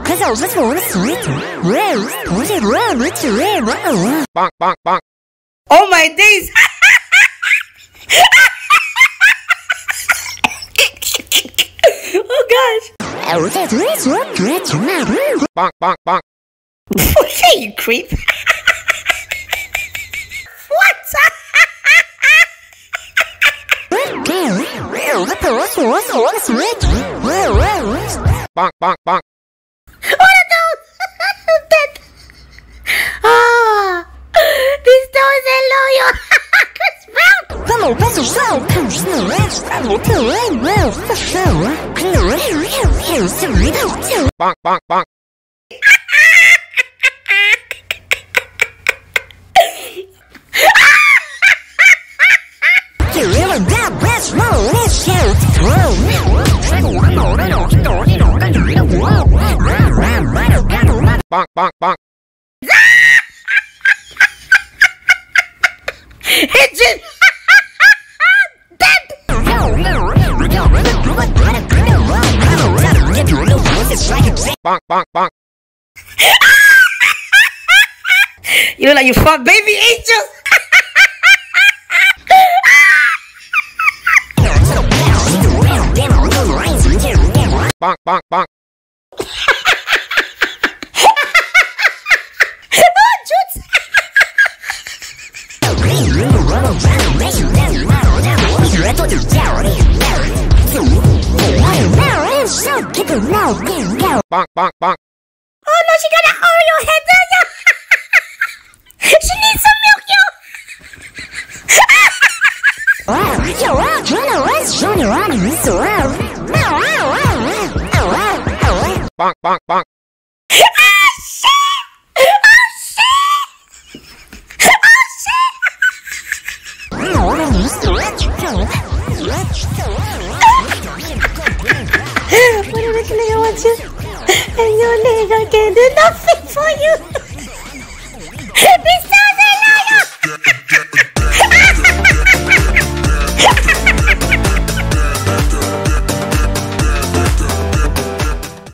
'Cause I just wanna sweet. Bonk, bonk, bonk. Oh my days! Oh gosh! Bonk, bonk, bonk. Hey, you creep! Bonk, bonk, bonk. Oh no! I'm dead! Ah! This dog is a loyal! Bonk, bonk, bonk. Bonk, bonk, bonk. It's just dead. Bonk, bonk, bonk. You look like you fought baby angels. Bonk, bonk, bonk. Bonk, bonk, bonk. Oh no, she got an Oreo head, doesn't she? She needs some milk, yo. Bonk, bonk, bonk. Oh shit! Oh shit! Oh shit! What am I gonna watch you? And your nigga can do nothing for you.